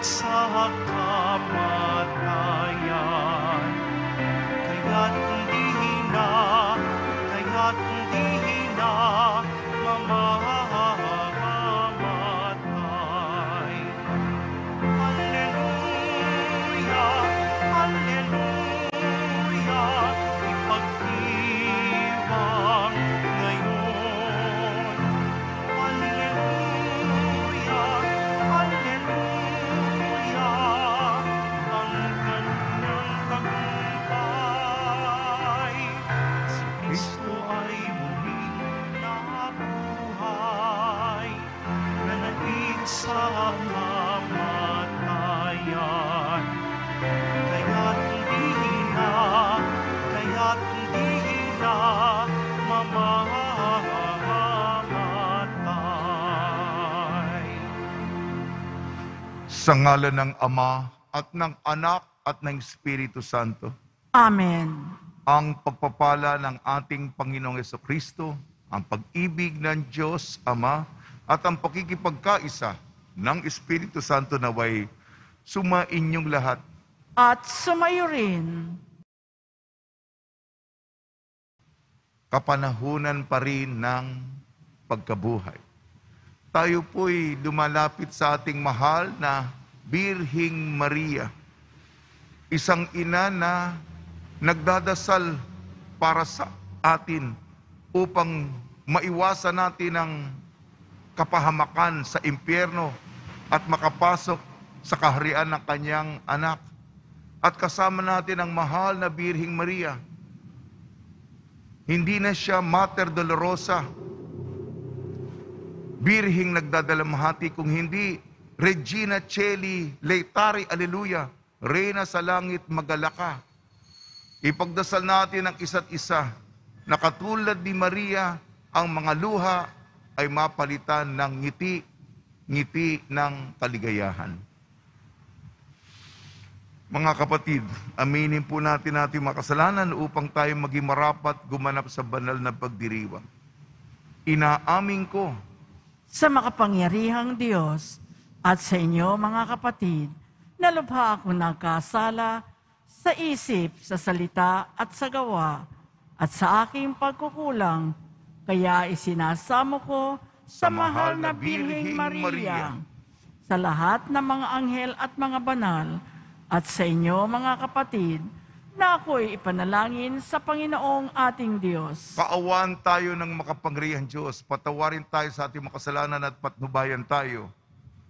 sa kamatayan. Kaya't hindi na mamamatay. Alleluia, alleluia, ipagdiwang ngayon. Alleluia, alleluia, ang kanyang tagumpay. Si Kristo ay muling nabuhay, nanaig sa kamatayan. Kaya't hindi na mamamatay. Sa ngalan ng Ama at ng Anak at ng Espiritu Santo. Amen. Ang pagpapala ng ating Panginoong Jesucristo, ang pag-ibig ng Diyos Ama at ang pakikipagkaisa ng Espiritu Santo naway sumainyong lahat. At sumayo rin. Kapanahunan pa rin ng pagkabuhay. Tayo po'y lumalapit sa ating mahal na Birhing Maria, isang ina na nagdadasal para sa atin upang maiwasan natin ang kapahamakan sa impyerno at makapasok sa kaharian ng kanyang anak. At kasama natin ang mahal na Birhing Maria. Hindi na siya Mater Dolorosa, birhing nagdadalamhati, kung hindi Regina Celi Laetari, Alleluia, Reyna sa Langit, Magalaka. Ipagdasal natin ang isa't isa na katulad ni Maria, ang mga luha ay mapalitan ng ngiti ng kaligayahan. Mga kapatid, aminin po natin ating makasalanan upang tayo maging marapat gumanap sa banal na pagdiriwang. Inaamin ko sa makapangyarihang Diyos at sa inyo, mga kapatid, na lubha ako nagkasala sa isip, sa salita at sa gawa, at sa aking pagkukulang, kaya isinasamo ko sa mahal na Birheng Maria, sa lahat ng mga anghel at mga banal, at sa inyo, mga kapatid, na ako'y ipanalangin sa Panginoong ating Diyos. Kaawaan tayo ng makapangyarihang Diyos. Patawarin tayo sa ating makasalanan at patnubayan tayo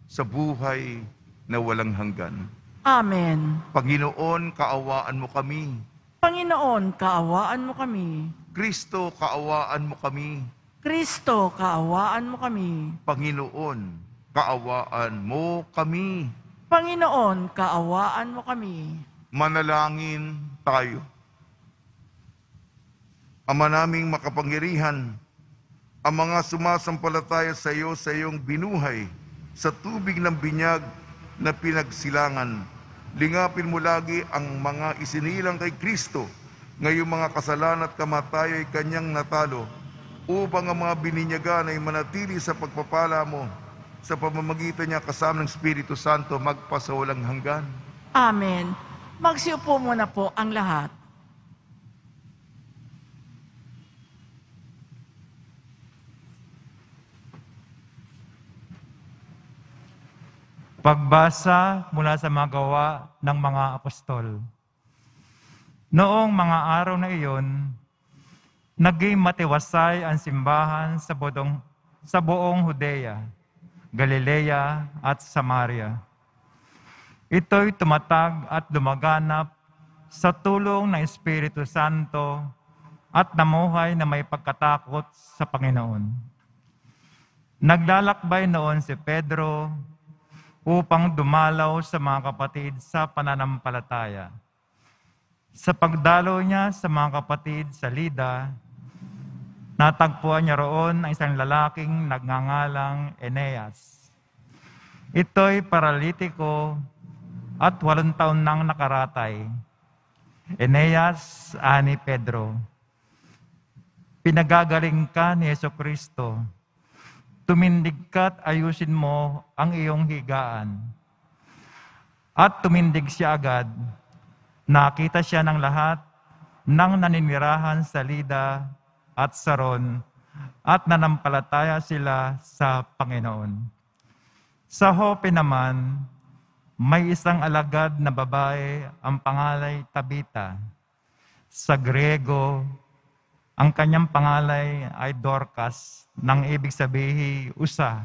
sa buhay na walang hanggan. Amen. Panginoon, kaawaan mo kami. Panginoon, kaawaan mo kami. Kristo, kaawaan mo kami. Kristo, kaawaan mo kami. Panginoon, kaawaan mo kami. Panginoon, kaawaan mo kami. Manalangin tayo. Ama naming makapangyarihan, ang mga sumasampalataya sa iyo sa iyong binuhay sa tubig ng binyag na pinagsilangan, lingapin mo lagi ang mga isinilang kay Kristo, ngayong mga kasalanan at kamatayo ay kanyang natalo, upang ang mga bininyagan ay manatili sa pagpapala mo sa pamamagitan niya kasama ng Espiritu Santo magpasawalang hanggan. Amen. Magsiupo muna po ang lahat. Pagbasa mula sa mga gawa ng mga apostol. Noong mga araw na iyon, naging matiwasay ang simbahan sa buong Judea, Galilea at Samaria. Ito'y tumatag at lumaganap sa tulong ng Espiritu Santo at namuhay na may pagkatakot sa Panginoon. Naglalakbay noon si Pedro upang dumalaw sa mga kapatid sa pananampalataya. Sa pagdalaw niya sa mga kapatid sa Lida, natagpuan niya roon ang isang lalaking nagngangalang Eneas. Ito'y paralitiko at 8 taon nang nakaratay. Eneas, ani Pedro, pinagagaling ka ni Jesucristo. Tumindig ka't ayusin mo ang iyong higaan. At tumindig siya agad, nakita siya ng lahat ng naninirahan sa Lida at Saron, at nanampalataya sila sa Panginoon. Sa Hope naman, may isang alagad na babae ang pangalay Tabita. Sa Grego, ang kanyang pangalay ay Dorcas, nang ibig sabihin usa.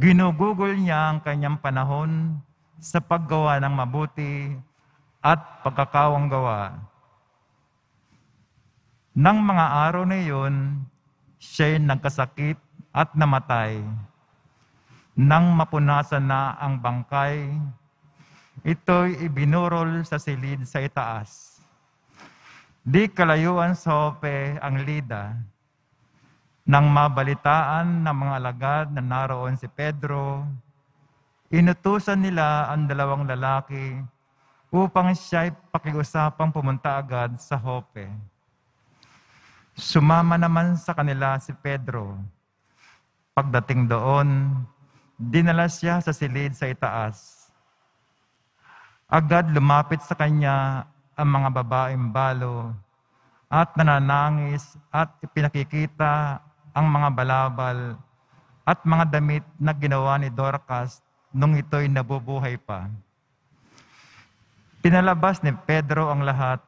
Ginugugol niya ang kanyang panahon sa paggawa ng mabuti at pagkakawanggawa. Nang mga araw na iyon, siya'y nagkasakit at namatay. Nang mapunasan na ang bangkay, ito'y ibinurol sa silid sa itaas. Di kalayuan sa Hope ang Lida. Nang mabalitaan ng mga alagad na naroon si Pedro, inutusan nila ang dalawang lalaki upang siya'y pakiusapang pumunta agad sa Hope. Sumama naman sa kanila si Pedro. Pagdating doon, dinala siya sa silid sa itaas. Agad lumapit sa kanya ang mga babaeng balo at nananangis at ipinakikita ang mga balabal at mga damit na ginawa ni Dorcas nung ito'y nabubuhay pa. Pinalabas ni Pedro ang lahat.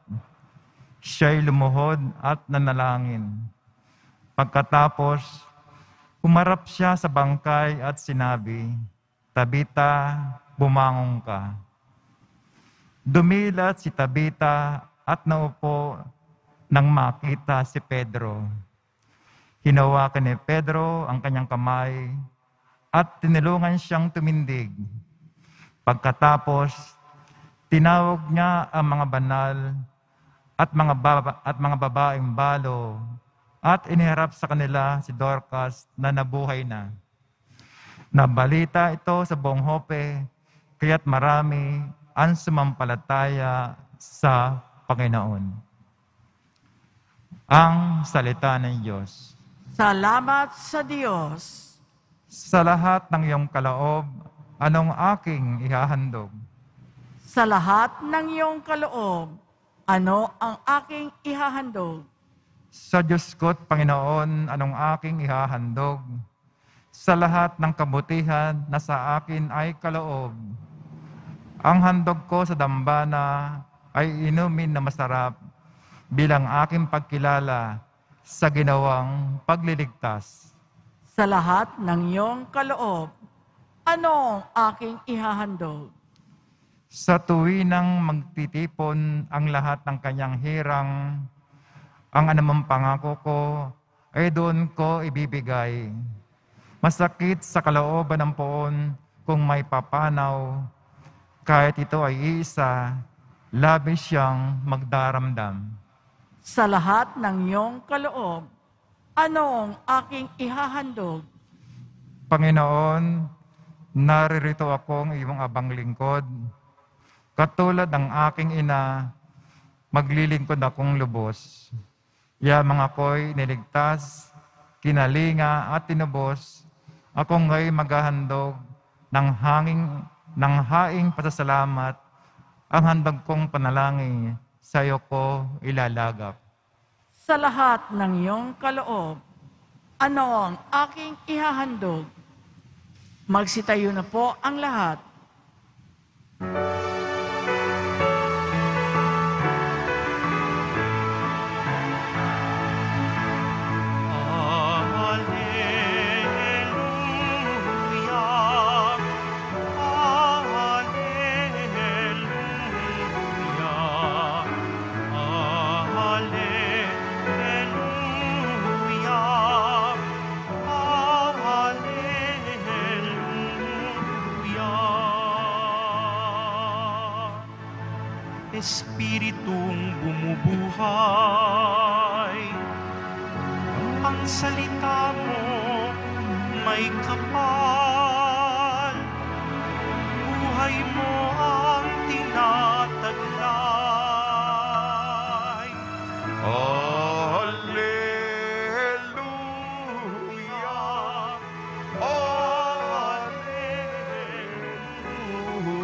Siya'y lumuhod at nanalangin. Pagkatapos, umarap siya sa bangkay at sinabi, "Tabita, bumangon ka." Dumilat si Tabita at naupo nang makita si Pedro. Hinawakan ni Pedro ang kanyang kamay at tinulungan siyang tumindig. Pagkatapos, tinawag niya ang mga banal at mga babaeng balo at iniharap sa kanila si Dorcas na nabuhay na. Nabalita ito sa buong Hope, kaya't marami ang sumampalataya sa Panginoon. Ang salita ng Diyos. Salamat sa Diyos. Sa lahat ng iyong kaloob, anong aking ihahandog? Sa lahat ng iyong kaloob, ano ang aking ihahandog? Sa Diyos ko't Panginoon, anong aking ihahandog? Sa lahat ng kabutihan na sa akin ay kaloob. Ang handog ko sa dambana ay inumin na masarap bilang aking pagkilala sa ginawang pagliligtas. Sa lahat ng iyong kaloob, ano ang aking ihahandog? Sa tuwinang magtitipon ang lahat ng kanyang hirang, ang anumang pangako ko ay doon ko ibibigay. Masakit sa kalooban ng poon kung may papanaw. Kahit ito ay iisa, labis siyang magdaramdam. Sa lahat ng iyong kaloob, ano ang aking ihahandog? Panginoon, naririto akong iyong abang lingkod. Katulad ng aking ina, maglilingkod akong lubos. Yamang ako'y niligtas, kinalinga at tinubos, ako nga'y maghahandog ng haing pasasalamat, ang handog kong panalangin, sa iyo ko ilalagak. Sa lahat ng iyong kaloob, ano ang aking ihahandog? Magsitayo na po ang lahat. Espiritong bumubuhay, ang salita mo may kapal, buhay mo ang tinataglay. Hallelujah! Hallelujah!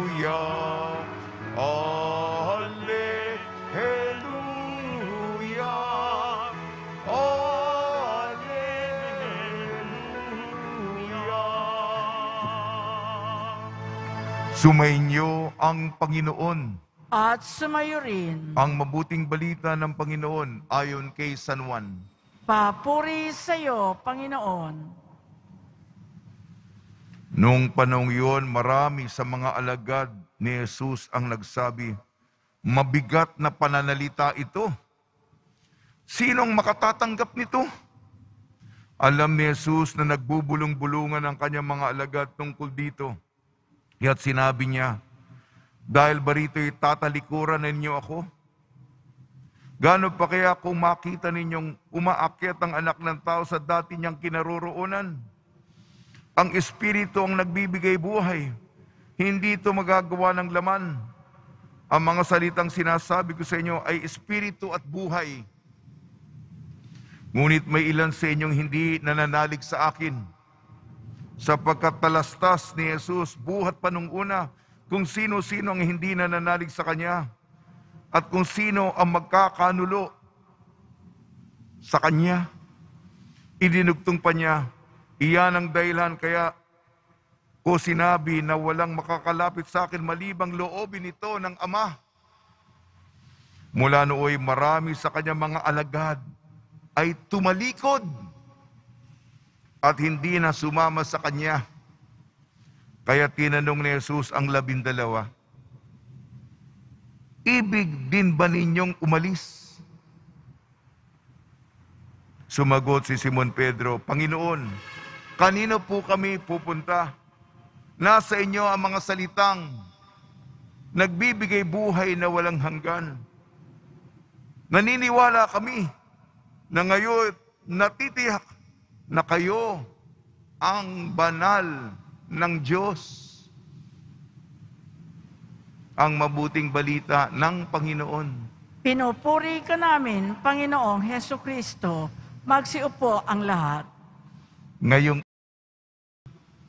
Sumainyo ang Panginoon. At sumayo rin. Ang mabuting balita ng Panginoon ayon kay San Juan. Papuri sa iyo, Panginoon. Noong panahong yun, marami sa mga alagad ni Jesus ang nagsabi, mabigat na pananalita ito. Sinong makatatanggap nito? Alam ni Jesus na nagbubulong-bulungan ang kanyang mga alagad tungkol dito. At sinabi niya, dahil ba rito'y tatalikuran ninyo ako? Gano'n pa kaya kung makita ninyong umaakyat ang anak ng tao sa dati niyang kinaroroonan? Ang Espiritu ang nagbibigay buhay, hindi ito magagawa ng laman. Ang mga salitang sinasabi ko sa inyo ay Espiritu at buhay. Ngunit may ilan sa inyong hindi nananalig sa akin. Sapagkat talastas ni Jesus buhat pa nung una kung sino-sino ang hindi nananalig sa Kanya at kung sino ang magkakanulo sa Kanya. Idinugtong pa niya, iyan ang dahilan kaya ko sinabi na walang makakalapit sa akin malibang loobin ito ng Ama. Mula nooy marami sa Kanya mga alagad ay tumalikod at hindi na sumama sa Kanya. Kaya tinanong ni Jesus ang 12, ibig din ba ninyong umalis? Sumagot si Simon Pedro, Panginoon, kanino po kami pupunta? Nasa inyo ang mga salitang nagbibigay buhay na walang hanggan. Naniniwala kami na ngayon natitiyak na kayo ang banal ng Diyos. Ang mabuting balita ng Panginoon. Pinupuri ka namin, Panginoong Jesucristo. Magsiupo ang lahat. Ngayong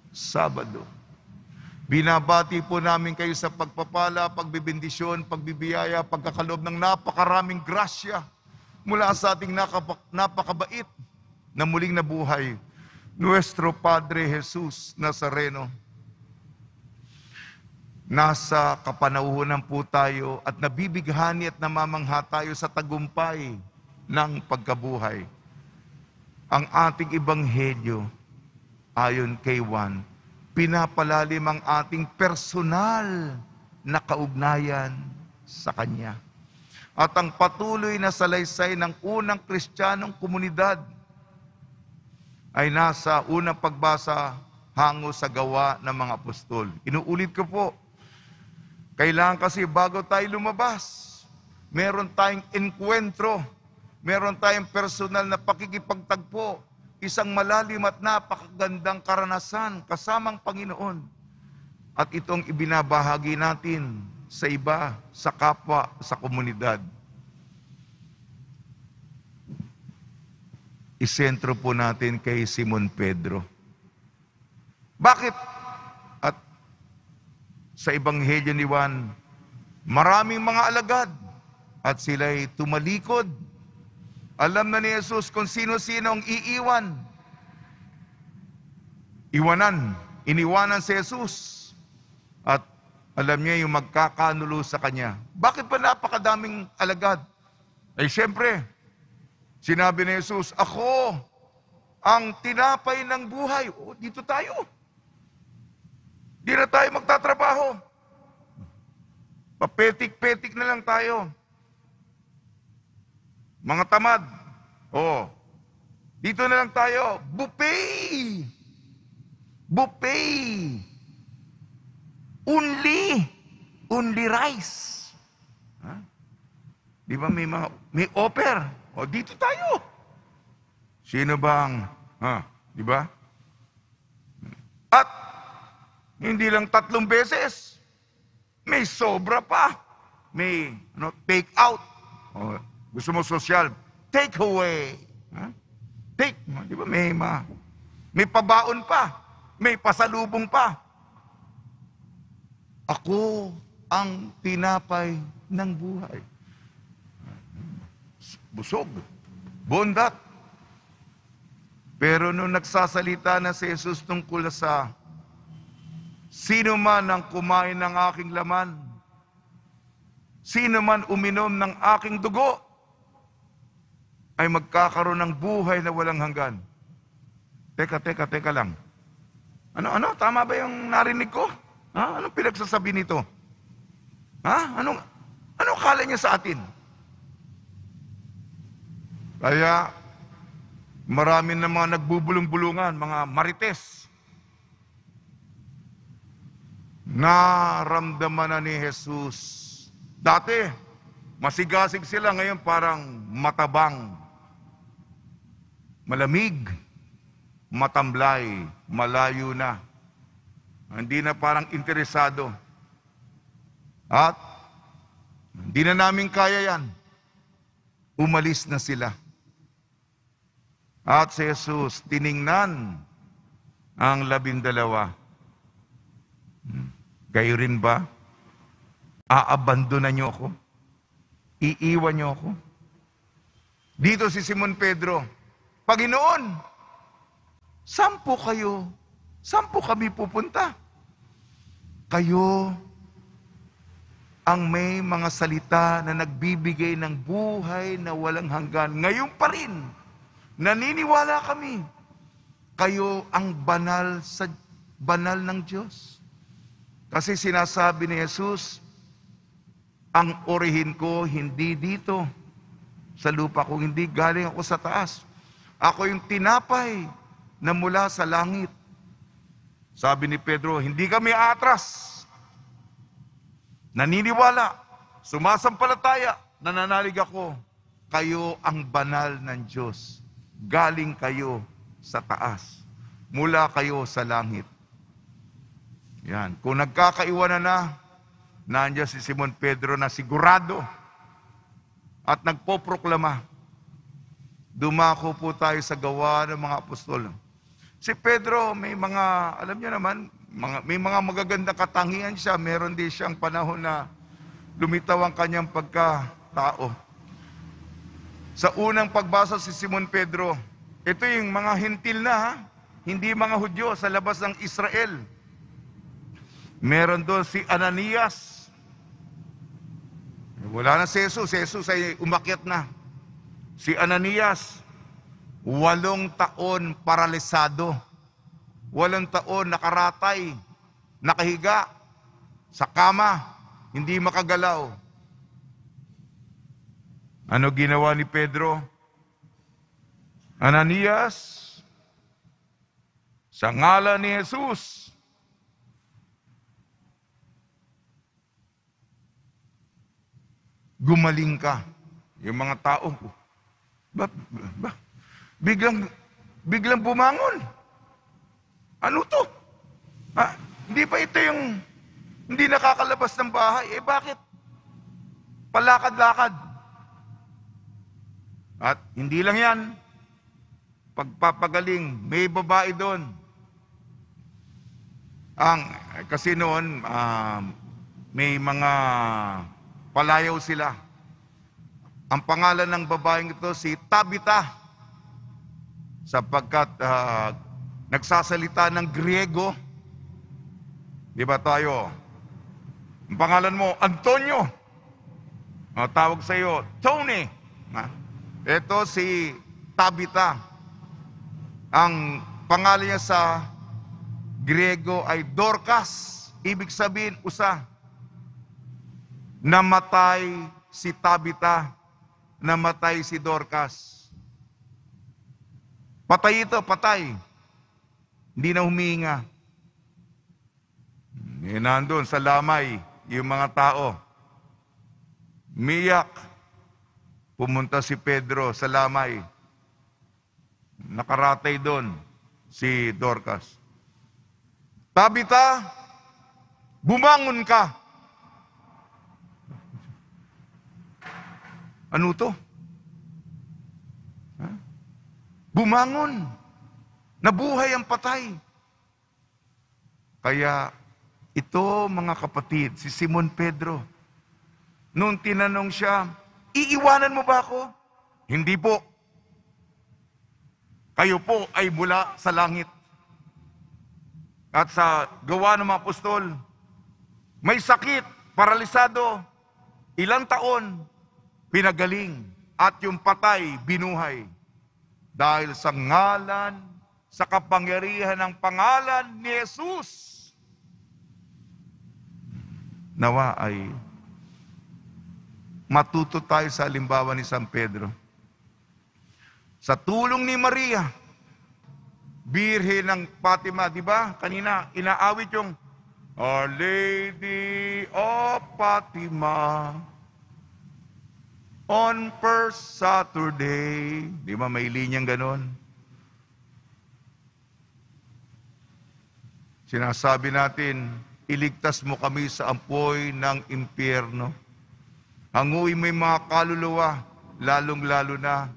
Sabado, binabati po namin kayo sa pagpapala, pagbibindisyon, pagbibiyaya, pagkakaloob ng napakaraming grasya mula sa ating napakabait na muling nabuhay, Nuestro Padre Jesus Nazareno. Nasa kapanahunan po tayo at nabibighani at namamangha tayo sa tagumpay ng pagkabuhay. Ang ating ebanghelyo, ayon kay Juan, pinapalalim ang ating personal na kaugnayan sa Kanya. At ang patuloy na salaysay ng unang Kristiyanong komunidad ay nasa unang pagbasa hango sa gawa ng mga apostol. Inuulit ko po, kailangan kasi bago tayo lumabas, meron tayong enkwentro, meron tayong personal na pakikipagtagpo, isang malalim at napakagandang karanasan kasamang Panginoon. At itong ibinabahagi natin sa iba, sa kapwa, sa komunidad. Isentro po natin kay Simon Pedro. Bakit? At sa Ebanghelyo ni Juan, maraming mga alagad at sila'y tumalikod. Alam na ni Jesus kung sino-sino ang iiwan. Iniwanan si Jesus. At alam niya yung magkakanulo sa Kanya. Bakit ba napakadaming alagad? Ay siyempre, sinabi ni Jesus, ako ang tinapay ng buhay. O, dito tayo. Di na tayo magtatrabaho. Papetik-petik na lang tayo. Mga tamad. O, dito na lang tayo. Buffet. Buffet. Only rice. Ha? Di ba may offer? O, dito tayo. Sino bang, di ba? At, hindi lang 3 beses. May sobra pa. May, take out. O, gusto mo social, take away. Ha? Take, di ba? May pabaon pa. May pasalubong pa. Ako ang tinapay ng buhay. Busog. Bondat. Pero nung nagsasalita na si Jesus tungkol sa sino man ang kumain ng aking laman, sino man uminom ng aking dugo, ay magkakaroon ng buhay na walang hanggan. Teka lang. Ano? Tama ba yung narinig ko? Ha? Anong pinagsasabi nito? Ha? Anong kala niya sa atin? Kaya, marami na mga nagbubulong-bulungan, mga marites, naramdaman na ni Jesus. Dati, masigasig sila, ngayon parang matabang, malamig, matamblay, malayo na. Hindi na parang interesado. At hindi na namin kaya yan. Umalis na sila. At si Jesus, tiningnan ang 12. Gayo rin ba? Aabandonan niyo ako? Iiwan niyo ako? Dito si Simon Pedro, Panginoon, saan po kayo? Saan po kami pupunta? Kayo ang may mga salita na nagbibigay ng buhay na walang hanggan. Ngayon pa rin, naniniwala kami, kayo ang banal ng Diyos. Kasi sinasabi ni Jesus, ang orihin ko hindi dito sa lupa, kung hindi galing ako sa taas. Ako yung tinapay na mula sa langit. Sabi ni Pedro, hindi kami atras. Naniniwala, sumasampalataya, nananalig ako, kayo ang banal ng Diyos. Galing kayo sa taas. Mula kayo sa langit. Yan. Kung nagkakaiwanan na, nandiyan si Simon Pedro na sigurado at nagpoproklama. Dumako po tayo sa gawa ng mga apostol. Si Pedro, may mga, alam niyo naman, may mga magagandang katangian siya. Meron din siyang panahon na lumitaw ang kanyang pagkatao. Sa unang pagbasa si Simon Pedro, ito yung mga hintil na, ha? Hindi mga Hudyo, sa labas ng Israel. Meron doon si Ananias. Wala na si Jesus. Si Jesus ay umakyat na. Si Ananias, 8 taon paralisado. 8 taon nakaratay, nakahiga, sa kama, hindi makagalaw. Ano ginawa ni Pedro? Ananias, sa ngalan ni Jesus, gumaling ka. Yung mga tao, biglang bumangon. Ano to? Ha? Hindi pa ito yung hindi nakakalabas ng bahay. Eh bakit? Palakad-lakad. At hindi lang yan. Pagpapagaling, may babae doon. Kasi noon, may mga palayaw sila. Ang pangalan ng babaeng ito, si Tabitha. Sapagkat, nagsasalita ng Griego. Di ba tayo? Ang pangalan mo, Antonio. O, tawag sa iyo, Tony. Ito si Tabitha. Ang pangalan niya sa Griego ay Dorcas. Ibig sabihin, usa. Namatay si Tabitha. Namatay si Dorcas. Patay ito, patay. Hindi na humihinga. Nandun sa lamay yung mga tao. Miyak. Pumunta si Pedro sa lamay. Nakaratay doon si Dorcas. Tabitha, bumangon ka. Ano to? Ha? Bumangon. Nabuhay ang patay. Kaya Ito, mga kapatid, si Simon Pedro. Nung tinanong siya, iiwanan mo ba ako? Hindi po. Kayo po ay mula sa langit. At sa gawa ng mga apostol, may sakit, paralisado, ilang taon, pinagaling, at yung patay, binuhay. Dahil sa ngalan, sa kapangyarihan ng pangalan ni Jesus. Nawa ay matuto tayo sa halimbawa ni San Pedro. Sa tulong ni Maria, Birhen ng Fatima, di ba? Kanina, inaawit yung Our Lady of Fatima on First Saturday. Di ba may linyang ganon? Sinasabi natin, iligtas mo kami sa apoy ng impyerno. Hanguin mo yung mga kaluluwa, lalong-lalo na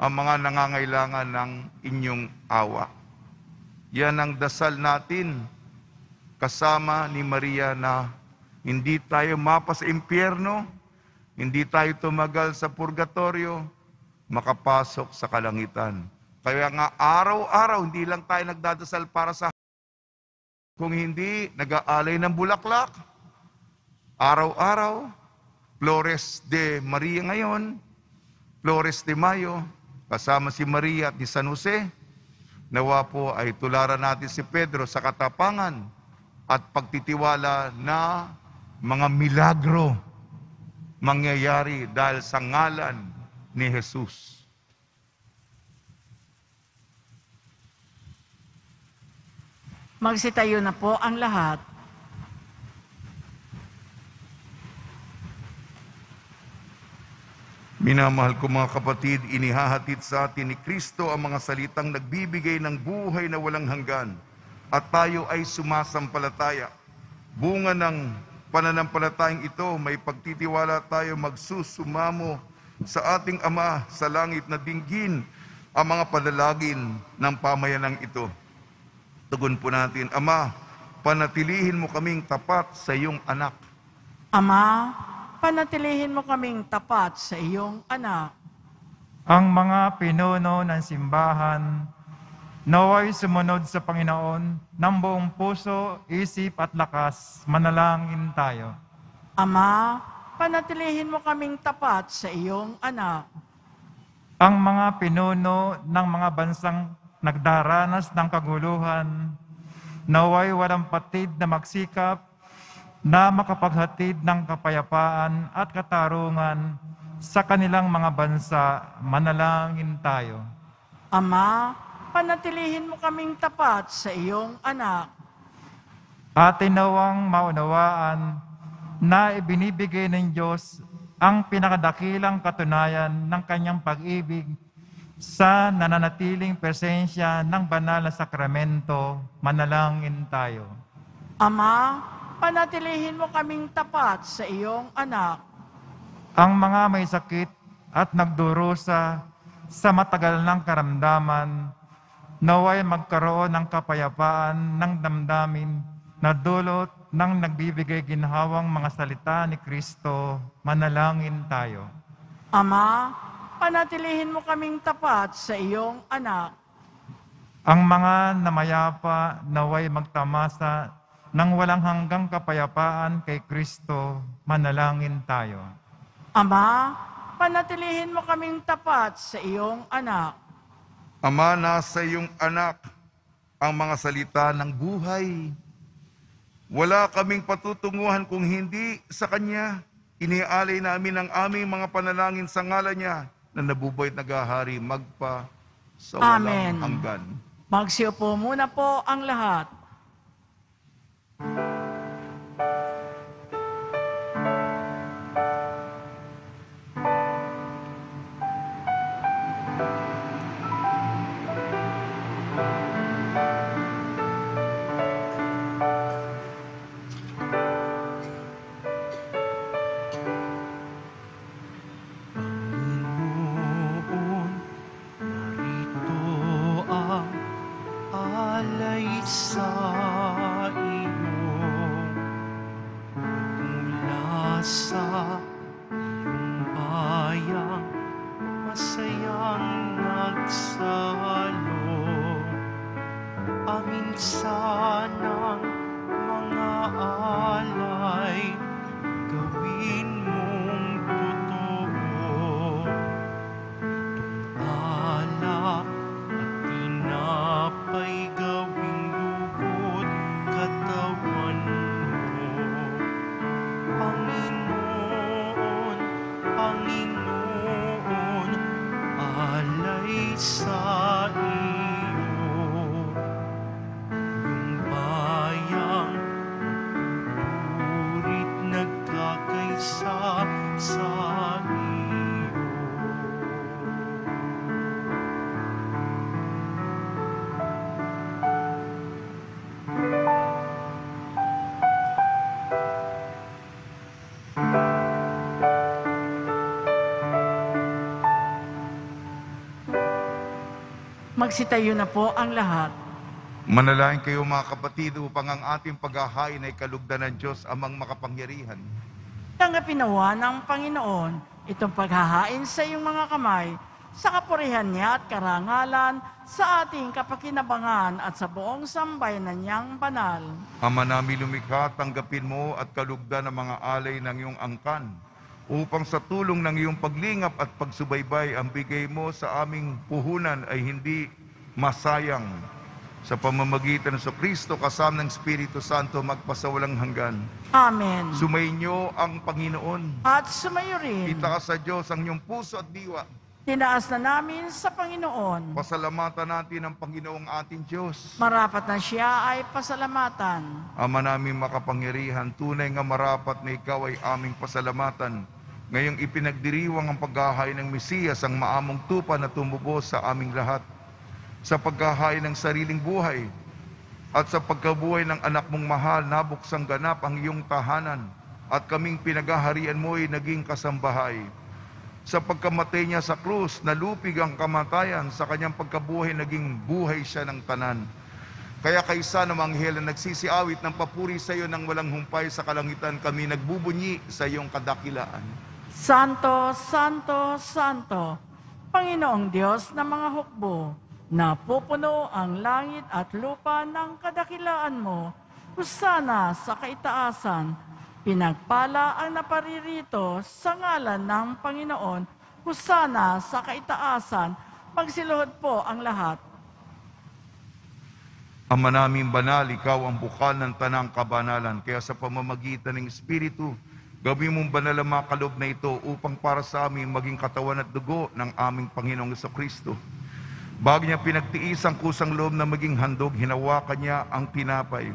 ang mga nangangailangan ng inyong awa. Yan ang dasal natin kasama ni Maria na hindi tayo mapa sa impyerno, hindi tayo tumagal sa purgatorio, makapasok sa kalangitan. Kaya nga araw-araw, hindi lang tayo nagdadasal para sa kung hindi, nag-aalay ng bulaklak, araw-araw, Flores de Maria ngayon, Flores de Mayo, kasama si Maria at ni San Jose, nawa po ay tularan natin si Pedro sa katapangan at pagtitiwala na mga milagro mangyayari dahil sa ngalan ni Jesus. Magsitayo na po ang lahat. Minamahal ko mga kapatid, inihahatid sa atin ni Kristo ang mga salitang nagbibigay ng buhay na walang hanggan at tayo ay sumasampalataya. Bunga ng pananampalatayang ito, may pagtitiwala tayo magsusumamo sa ating Ama sa langit na dinggin ang mga padalagin ng pamayanang ito. Tugon po natin, Ama, panatilihin mo kaming tapat sa iyong anak. Ama, panatilihin mo kaming tapat sa iyong anak. Ang mga pinuno ng simbahan, nawa'y sumunod sa Panginoon ng buong puso, isip at lakas, manalangin tayo. Ama, panatilihin mo kaming tapat sa iyong anak. Ang mga pinuno ng mga bansang nagdaranas ng kaguluhan, naway walang patid na magsikap na makapaghatid ng kapayapaan at katarungan sa kanilang mga bansa, manalangin tayo. Ama, panatilihin mo kaming tapat sa iyong anak. Atin nawang maunawaan na ibinibigay ng Diyos ang pinakadakilang katunayan ng kanyang pag-ibig sa nananatiling presensya ng banal na sakramento, manalangin tayo. Ama, panatilihin mo kaming tapat sa iyong anak. Ang mga may sakit at nagdurusa sa matagal ng karamdaman, naway magkaroon ng kapayapaan ng damdamin na dulot ng nagbibigay ginhawang mga salita ni Kristo, manalangin tayo. Ama, panatilihin mo kaming tapat sa iyong anak. Ang mga namayapa naway magtamasa ng walang hanggang kapayapaan kay Kristo, manalangin tayo. Ama, panatilihin mo kaming tapat sa iyong anak. Ama, nasa iyong anak ang mga salita ng buhay. Wala kaming patutunguhan kung hindi sa Kanya. Iniaalay namin ang aming mga panalangin sa ngalan Niya na nabubuhay at naghahari magpa sa walang hanggan. Magsiupo muna po ang lahat. Sa iyo sa iyong bayang masayang nagsalo. Amin sanang mga alay, gawin mong totoo. Alak at tinapay, gawing lugod katawan mo. Panginoon, Panginoon, alay sa magsitayo na po ang lahat. Manalangin kayo mga kapatid upang ang ating paghahain ay kalugdan ng Diyos amang makapangyarihan. Tanggapin nawa ng Panginoon itong paghahain sa iyong mga kamay sa kapurihan niya at karangalan sa ating kapakinabangan at sa buong sambayanan niyang banal. Ama namin lumikha, tanggapin mo at kalugdan ng mga alay ng iyong angkan upang sa tulong ng iyong paglingap at pagsubaybay ang bigay mo sa aming puhunan ay hindi masayang. Sa pamamagitan ng Kristo kasama ng Espiritu Santo magpasawalang hanggan. Amen. Sumainyo ang Panginoon. At sumayo rin. Itaas sa Diyos ang iyong puso at diwa. Tinaas na namin sa Panginoon. Pasalamatan natin ang Panginoong ating Diyos. Marapat na siya ay pasalamatan. Ama namin makapangyarihan, tunay nga marapat na ikaw ay aming pasalamatan. Ngayong ipinagdiriwang ang paghahain ng Mesiyas, ang maamong tupa na tumubos sa aming lahat. Sa paghahain ng sariling buhay at sa pagkabuhay ng anak mong mahal, nabuksang ganap ang iyong tahanan at kaming pinaghaharian mo ay naging kasambahay. Sa pagkamatay niya sa krus, nalupig ang kamatayan, sa kanyang pagkabuhay naging buhay siya ng tanan. Kaya kaysa ng anghel na nagsisiawit ng papuri sa iyo ng walang humpay sa kalangitan, kami nagbubunyi sa iyong kadakilaan. Santo, Santo, Santo, Panginoong Diyos ng mga hukbo, napupuno ang langit at lupa ng kadakilaan mo, husana sa kaitaasan. Pinagpala ang naparirito sa ngalan ng Panginoon, husana sa kaitaasan. Magsiluhod po ang lahat. Ama namin banal, ikaw ang bukal ng tanang kabanalan. Kaya sa pamamagitan ng Espiritu, gawin mong banal ang mga kaloob na ito upang para sa amin maging katawan at dugo ng aming Panginoong Jesucristo. Bago niya pinagtiis ang kusang loob na maging handog, hinawakan niya ang tinapay.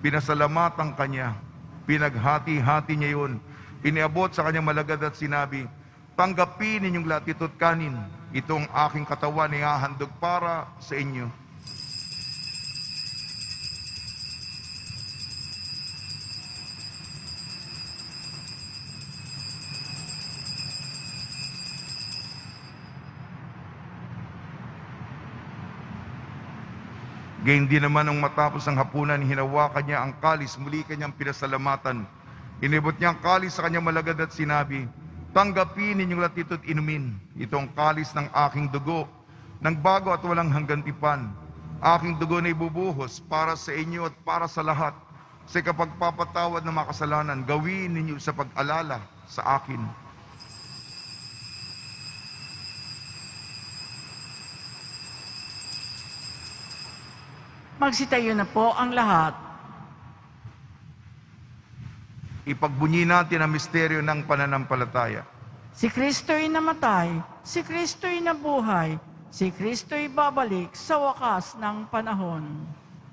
Pinasalamatan kanya. Pinaghati-hati niya yun, iniabot sa kanyang malagad at sinabi, tanggapin ninyong lahat ito't kanin, itong aking katawan ay hahandog para sa inyo. Gayun din naman nung matapos ang hapunan, hinawakan niya ang kalis, muli kanyang pinasalamatan. Inibot niya ang kalis sa kanyang malagad at sinabi, tanggapin ninyong lahat ito't inumin, itong kalis ng aking dugo, ng bago at walang hanggantipan. Aking dugo na ibubuhos para sa inyo at para sa lahat. Sa kapagpapatawad ng mga kasalanan, gawin ninyo sa pag-alala sa akin. Magsitayo na po ang lahat. Ipagbunyi natin ang misteryo ng pananampalataya. Si Kristo'y namatay, si Kristo'y nabuhay, si Kristo'y babalik sa wakas ng panahon.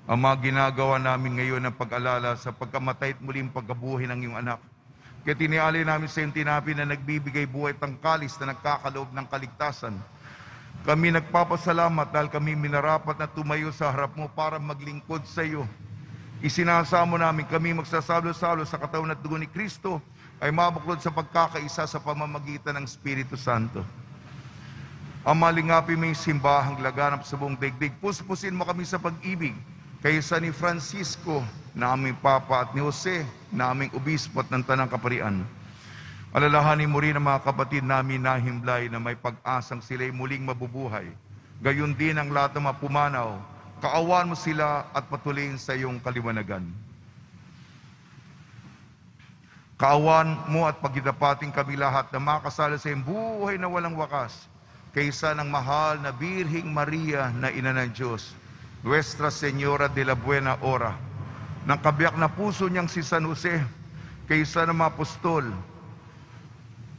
Ama, ginagawa namin ngayon ang pag-alala sa pagkamatay at muling pagkabuhay ng iyong anak. Kaya tiniali namin sa iyong tinapi na nagbibigay buhay tangkalis na nagkakaloob ng kaligtasan. Kami nagpapasalamat dahil kami minarapat na tumayo sa harap mo para maglingkod sa iyo. Isinasamo namin kami magsasalo-salo sa katawan at dugo ni Kristo ay mabuklod sa pagkakaisa sa pamamagitan ng Espiritu Santo. Ama, lingapin mo yung simbahang laganap sa buong daigdig. Puspusin mo kami sa pag-ibig kaysa ni Francisco na aming Papa at ni Jose na aming Obispo at ng Tanang Kaparian. Alalahanin mo rin ang mga kapatid namin na himlay na may pag-asang sila'y muling mabubuhay. Gayon din ang lahat ng mapumanaw. Kaawaan mo sila at patuloyin sa iyong kaliwanagan. Kaawaan mo at pagdapating kami lahat na makasala sa iyong buhay na walang wakas kaysa ng mahal na Birhing Maria na Ina ng Diyos, Nuestra Señora de la Buena Hora, ng kabiyak na puso niyang si San Jose kaysa ng mga apostol,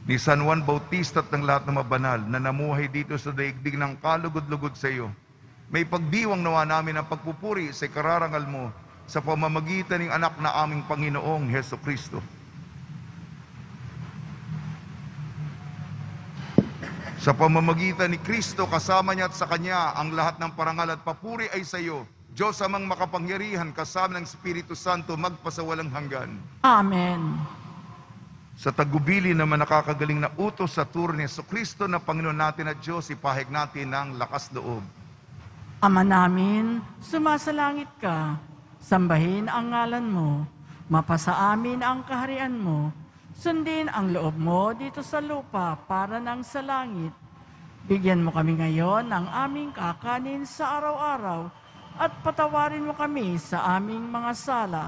ni San Juan Bautista at ng lahat ng mabanal na namuhay dito sa daigdig ng kalugod-lugod sa iyo. May pagdiwang nawa namin ang pagpupuri sa kararangal mo sa pamamagitan ng anak na aming Panginoong Heso Kristo. Sa pamamagitan ni Kristo, kasama niya at sa Kanya, ang lahat ng parangal at papuri ay sa iyo, Diyos amang makapangyarihan, kasama ng Espiritu Santo, magpasawalang hanggan. Amen. Sa tagubili na manakakagaling na utos sa turo ni Jesucristo na Panginoon natin at Diyos, ipahig natin ang lakas loob. Ama namin, sumasalangit ka, sambahin ang ngalan mo, mapasa amin ang kaharian mo, sundin ang loob mo dito sa lupa para nang sa langit. Bigyan mo kami ngayon ng aming kakanin sa araw-araw at patawarin mo kami sa aming mga sala,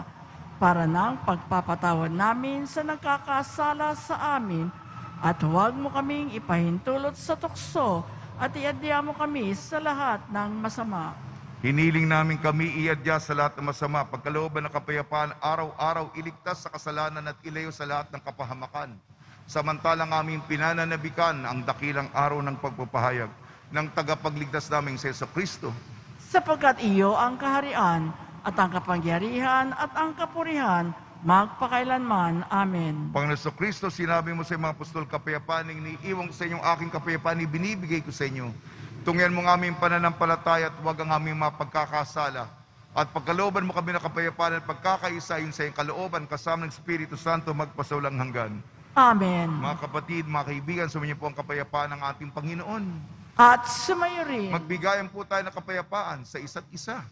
para nang pagpapatawad namin sa nagkakasala sa amin, at huwag mo kaming ipahintulot sa tukso at iadya mo kami sa lahat ng masama. Hiniling namin kami iadya sa lahat ng masama, pagkalooban ng kapayapaan araw-araw, iligtas sa kasalanan at ilayo sa lahat ng kapahamakan. Samantalang aming pinananabikan ang dakilang araw ng pagpapahayag ng tagapagligtas naming si Jesucristo. Sapagkat iyo ang kaharian, at ang kapangyarihan at ang kapurihan magpakailanman. Amen. Panginoon Jesucristo, sinabi mo sa mga apostol, kapayapaan ni iwang sa inyong aking kapayapaan ibinibigay ko sa inyo. Tungyan mo ng aming pananampalataya at huwag ang aming mapagkakasala. At pagkalooban mo kami na kapayapaan at pagkakaisa yung sa iyong kalooban, kasama ng Espiritu Santo, magpasawalang hanggan. Amen. Mga kapatid, mga kaibigan, sumainyo po ang kapayapaan ng ating Panginoon. At sumayo rin. Magbigayan po tayo ng kapayapaan sa isa't isa.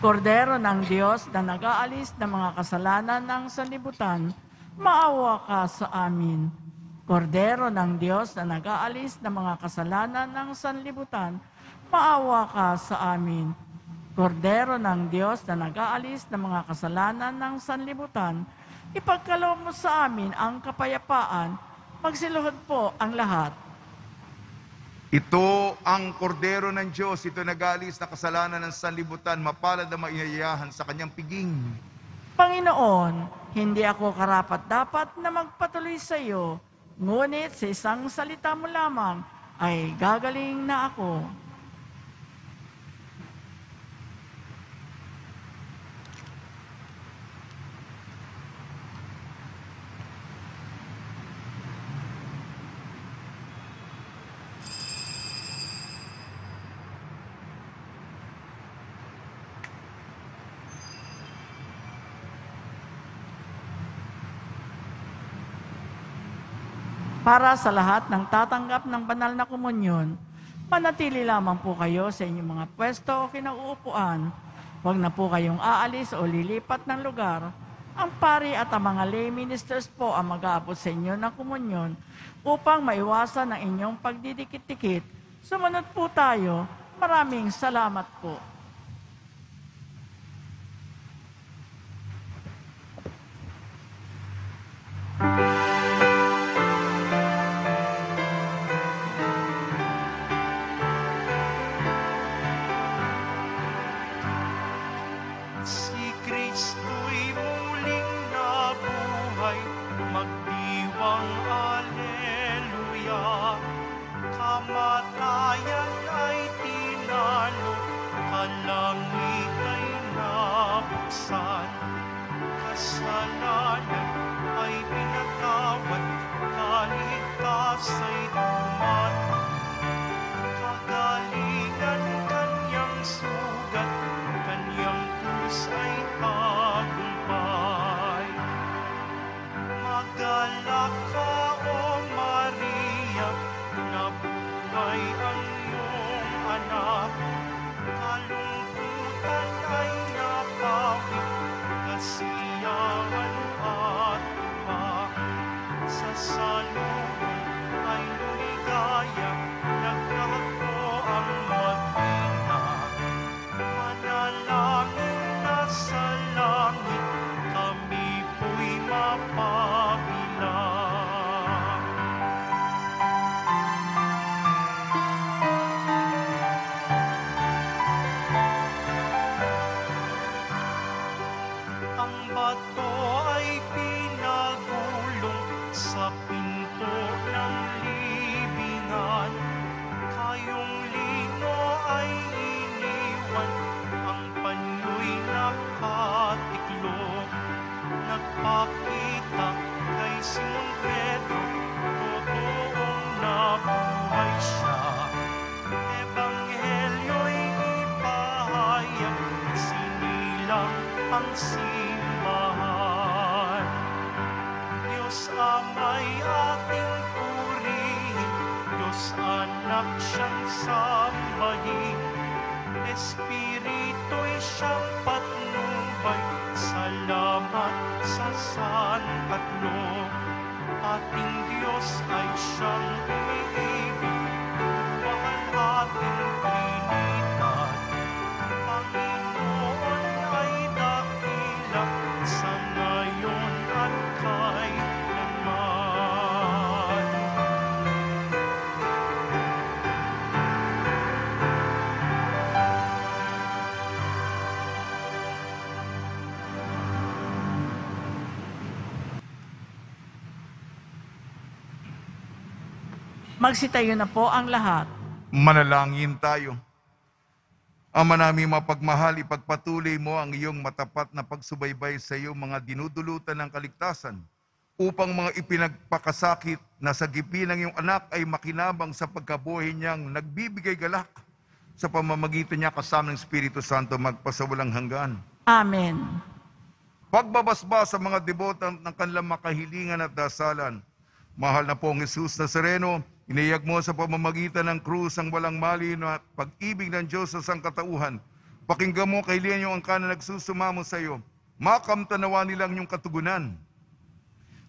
Kordero ng Diyos na nag-aalis ng mga kasalanan ng sanlibutan, maawa ka sa amin. Kordero ng Diyos na nag-aalis ng mga kasalanan ng sanlibutan, maawa ka sa amin. Kordero ng Diyos na nag-aalis ng mga kasalanan ng sanlibutan, ipagkaloob mo sa amin ang kapayapaan, magsiluhod po ang lahat. Ito ang kordero ng Diyos, ito nag-aalis na kasalanan ng sanlibutan, mapalad na maiyayahan sa kanyang piging. Panginoon, hindi ako karapat-dapat na magpatuloy sa iyo, ngunit sa isang salita mo lamang ay gagaling na ako. Para sa lahat ng tatanggap ng banal na komunyon, manatili lamang po kayo sa inyong mga pwesto o kinauupuan. Huwag na po kayong aalis o lilipat ng lugar. Ang pari at ang mga lay ministers po ang mag-aabot sa inyo ng komunyon upang maiwasan ang inyong pagdidikit-dikit. Sumunod po tayo. Maraming salamat po. Kalungkutan ay napawala. nagpakita kay Simon Pedro, totoong nabuhay siya. Ebanghelyo'y ipahayag, sinilang ang simbahan. Diyos Ama'y ating purihin, Diyos Anak siyang sambahin, Espiritu'y siyang patnumbay. Salamat sa Santatlo, ating Diyos ay siyang iibig, mahal ating Trinidad. Panginoon ay dakila sa ngayon at kailanman. Magsitayo na po ang lahat. Manalangin tayo. Ama namin mapagmahal, ipagpatuloy mo ang iyong matapat na pagsubaybay sa iyong mga dinudulutan ng kaligtasan upang mga ipinagpakasakit na sagipin ng iyong anak ay makinabang sa pagkabuhay niyang nagbibigay galak sa pamamagitan niya kasama ng Espiritu Santo magpasawalang hanggan. Amen. Pagbabasba sa mga debotan ng kanilang makahilingan at dasalan, mahal na pong Jesus Nazareno, iniyag mo sa pamamagitan ng krus ang walang malin at pag-ibig ng Diyos sa sangkatauhan. Pakinggan mo kailian yung angkan na nagsusumamo sa iyo. Makamtanawa nilang yung katugunan.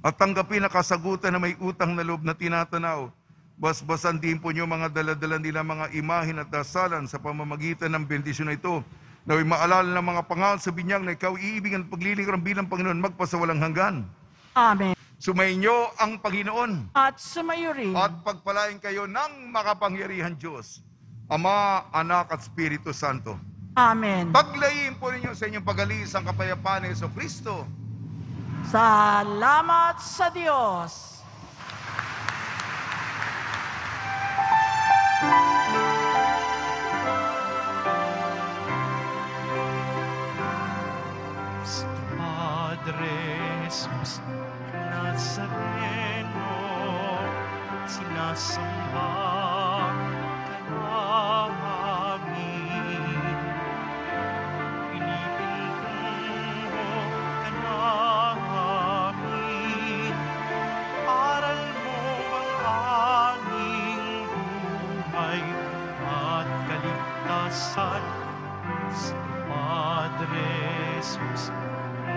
At tanggapin na kasagutan na may utang na loob na tinatanaw. Basbasan din po niyo mga daladala nila mga imahin at dasalan sa pamamagitan ng bendisyon na ito. Naway maalala ng mga pangalan sa binyag na ikaw iibig at paglilingkran bilang Panginoon magpasawalang hanggan. Amen. Sumainyo ang Panginoon. At sumayo rin. At pagpalain kayo ng makapangyarihan Diyos, Ama, Anak at Espiritu Santo. Amen. Paglayin po ninyo sa inyong pag-alis ang kapayapaan ng Jesucristo. Salamat sa Diyos. Nuestro Padre Jesus Nazareno, sinasamba ka namin. Pinipinto ka namin. Aral mo ang aming buhay at kaligtasan. Sa Padre Jesus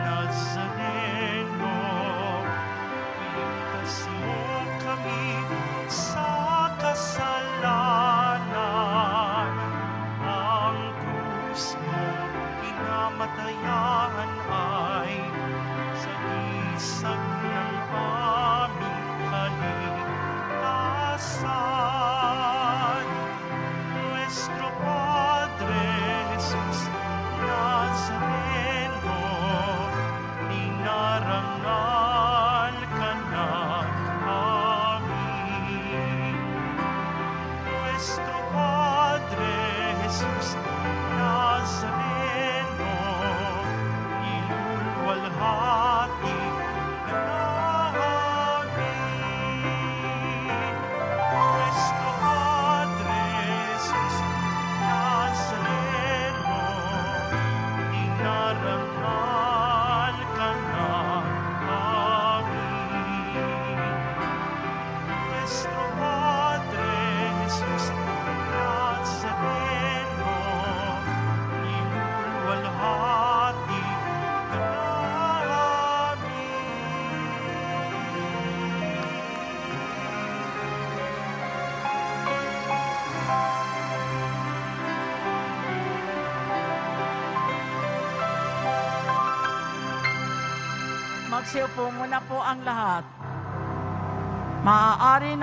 Nazareno, iligtas mo kami sa kasalanan. Ang krus mo pinamatayan ay sa isag ng aming kaligtasan. Nuestro Padre Jesus Nazareno, dinarangal ka na amin. Nuestro Padre Jesus Nazareno, iluluwalhati ka namin. Nuestro Padre Jesus Nazareno, dinarangal ka na amin. Nuestro Padre Jesus Nazareno, iluluwalhati ka namin. Magsiupo muna po ang lahat. Maaari na